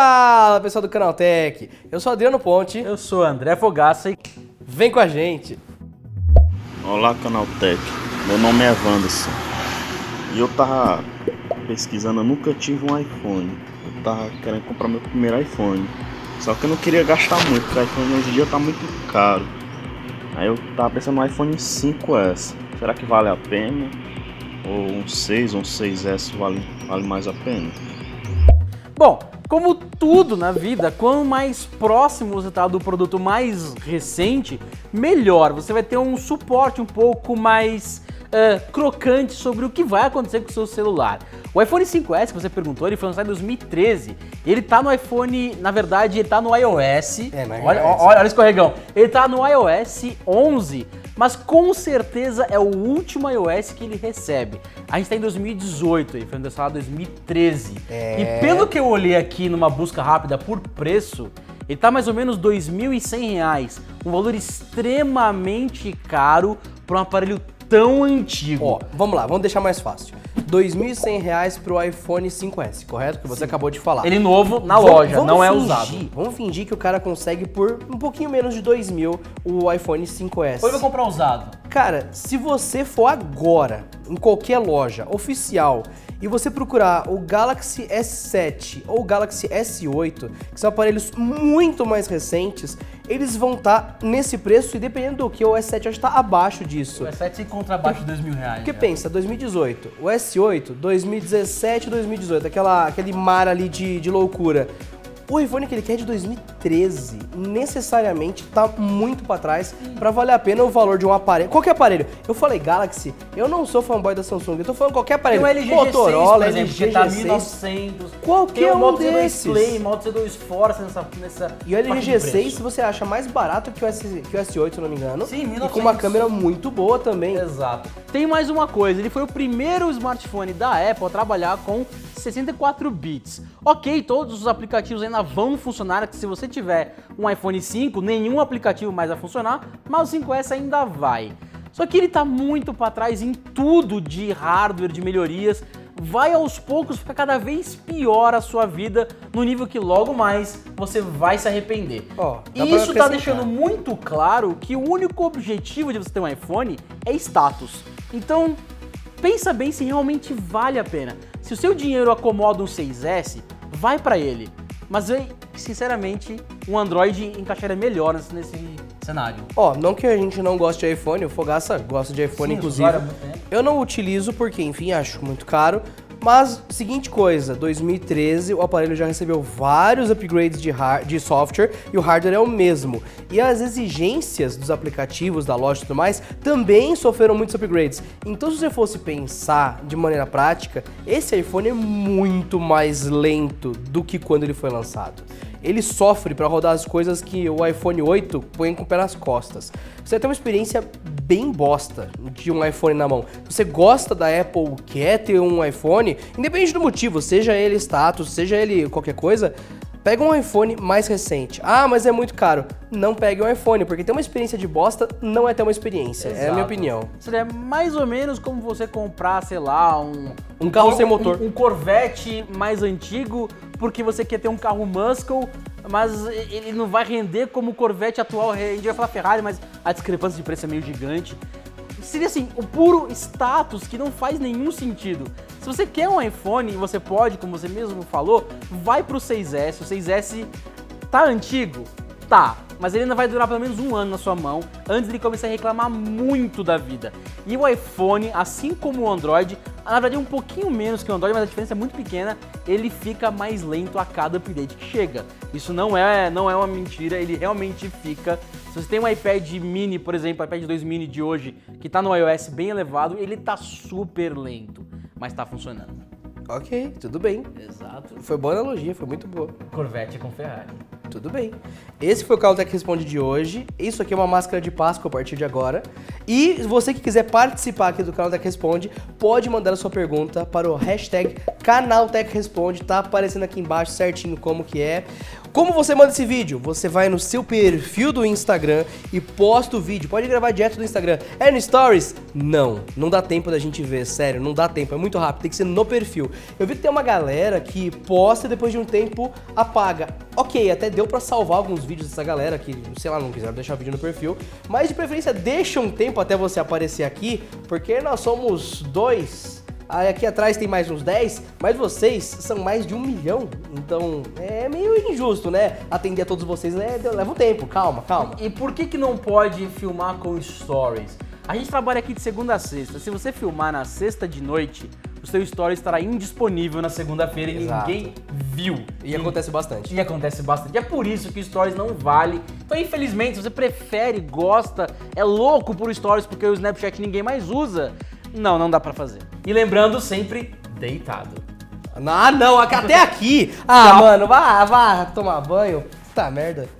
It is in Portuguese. Fala, pessoal do Canaltech! Eu sou Adriano Ponte. Eu sou André Fogaça e vem com a gente! Olá, Canaltech! Meu nome é Vanderson e eu tava pesquisando, eu nunca tive um iPhone. Eu tava querendo comprar meu primeiro iPhone, só que eu não queria gastar muito, porque o iPhone hoje em dia tá muito caro. Aí eu tava pensando no iPhone 5s. Será que vale a pena? Ou um 6 ou um 6s vale mais a pena? Bom, como tudo na vida, quanto mais próximo você está do produto mais recente, melhor. Você vai ter um suporte um pouco mais crocante sobre o que vai acontecer com o seu celular. O iPhone 5S, que você perguntou, ele foi lançado em 2013. Ele tá no iPhone, na verdade, ele tá no iOS. Olha o escorregão. Ele tá no iOS 11. Mas com certeza é o último iOS que ele recebe. A gente tá em 2018, ele foi lançado em 2013. E pelo que eu olhei aqui numa busca rápida por preço, ele tá mais ou menos R$ 2.100, um valor extremamente caro para um aparelho tão antigo. Ó, vamos lá, vamos deixar mais fácil. R$ 2.100 pro iPhone 5S, correto? Que você acabou de falar. Ele novo na loja, não é usado. Vamos fingir que o cara consegue por um pouquinho menos de 2.000 o iPhone 5S. Ou eu vou comprar usado? Cara, se você for agora em qualquer loja oficial e você procurar o Galaxy S7 ou o Galaxy S8, que são aparelhos muito mais recentes, eles vão estar nesse preço e dependendo do que, o S7 já está abaixo disso. O S7 se encontra abaixo de R$ 2.000. Porque pensa, 2018, o S8, 2017, 2018, aquele mar ali de loucura. O iPhone que ele quer é de 2013, necessariamente tá muito pra trás pra valer a pena o valor de um aparelho. Qualquer aparelho. Eu falei Galaxy, eu não sou fanboy da Samsung, eu tô falando qualquer aparelho. Tem um LG G6, Motorola, por exemplo, LG G6, 1900. Qualquer um desses. Moto Z2 Play, Moto Z2 Force nessa. E o LG G6 você acha mais barato que o S8, se não me engano. Sim, 1900. E com uma câmera muito boa também. Exato. Tem mais uma coisa, ele foi o primeiro smartphone da Apple a trabalhar com 64 bits. Ok, todos os aplicativos ainda vão funcionar, que se você tiver um iPhone 5, nenhum aplicativo mais vai funcionar, mas o 5S ainda vai. Só que ele tá muito para trás em tudo de hardware, de melhorias, vai aos poucos ficar cada vez pior a sua vida, no nível que logo mais você vai se arrepender. E isso tá deixando muito claro que o único objetivo de você ter um iPhone é status. Então, pensa bem se realmente vale a pena. Se o seu dinheiro acomoda um 6S, vai para ele. Mas eu, sinceramente, um Android encaixaria melhor nesse cenário. Ó, não que a gente não goste de iPhone, o Fogaça gosta de iPhone, sim, inclusive. Eu não utilizo porque, enfim, acho muito caro. Mas, seguinte coisa, 2013 o aparelho já recebeu vários upgrades de software e o hardware é o mesmo. E as exigências dos aplicativos, da loja e tudo mais, também sofreram muitos upgrades. Então, se você fosse pensar de maneira prática, esse iPhone é muito mais lento do que quando ele foi lançado. Ele sofre para rodar as coisas que o iPhone 8 põe com o pé nas costas. Você vai ter uma experiência bem bosta de um iPhone na mão. Você gosta da Apple, quer ter um iPhone, independente do motivo, seja ele status, seja ele qualquer coisa, pega um iPhone mais recente. Ah, mas é muito caro. Não pegue um iPhone, porque ter uma experiência de bosta não é ter uma experiência. Exato. É a minha opinião. Seria mais ou menos como você comprar, sei lá, um carro sem motor. Um Corvette mais antigo, porque você quer ter um carro muscle, mas ele não vai render como o Corvette atual rende. Vai falar Ferrari, mas a discrepância de preço é meio gigante. Seria assim, o puro status que não faz nenhum sentido. Se você quer um iPhone, você pode, como você mesmo falou, vai pro 6S. O 6S tá antigo? Tá, mas ele ainda vai durar pelo menos um ano na sua mão, antes de começar a reclamar muito da vida. E o iPhone, assim como o Android, na verdade é um pouquinho menos que o Android, mas a diferença é muito pequena, ele fica mais lento a cada update que chega. Isso não é uma mentira, ele realmente fica. Se você tem um iPad mini, por exemplo, o iPad 2 mini de hoje, que tá no iOS bem elevado, ele tá super lento, mas tá funcionando. Ok, tudo bem. Exato. Foi boa analogia, foi muito boa. Corvette com Ferrari. Tudo bem. Esse foi o Canaltech Responde de hoje. Isso aqui é uma máscara de Páscoa a partir de agora. E você que quiser participar aqui do Canaltech Responde, pode mandar a sua pergunta para o hashtag Canaltech Responde. Tá aparecendo aqui embaixo certinho como que é. Como você manda esse vídeo? Você vai no seu perfil do Instagram e posta o vídeo. Pode gravar direto do Instagram. É no Stories? Não. Não dá tempo da gente ver, sério. Não dá tempo. É muito rápido. Tem que ser no perfil. Eu vi que tem uma galera que posta e depois de um tempo apaga. Ok, até deu pra salvar alguns vídeos dessa galera que, sei lá, não quiseram deixar o vídeo no perfil. Mas de preferência, deixa um tempo até você aparecer aqui, porque nós somos dois... Aqui atrás tem mais uns 10, mas vocês são mais de 1 milhão, então é meio injusto, né? Atender a todos vocês, né? Leva um tempo, calma, calma. E por que que não pode filmar com stories? A gente trabalha aqui de segunda a sexta, se você filmar na sexta de noite, o seu story estará indisponível na segunda-feira e ninguém viu. E acontece bastante. E acontece bastante. E é por isso que stories não vale. Então, infelizmente, se você prefere, gosta, é louco por stories porque o Snapchat ninguém mais usa, não, não dá pra fazer. E lembrando sempre, deitado. Ah, não, até aqui. Ah, mano, vá tomar banho. Puta merda.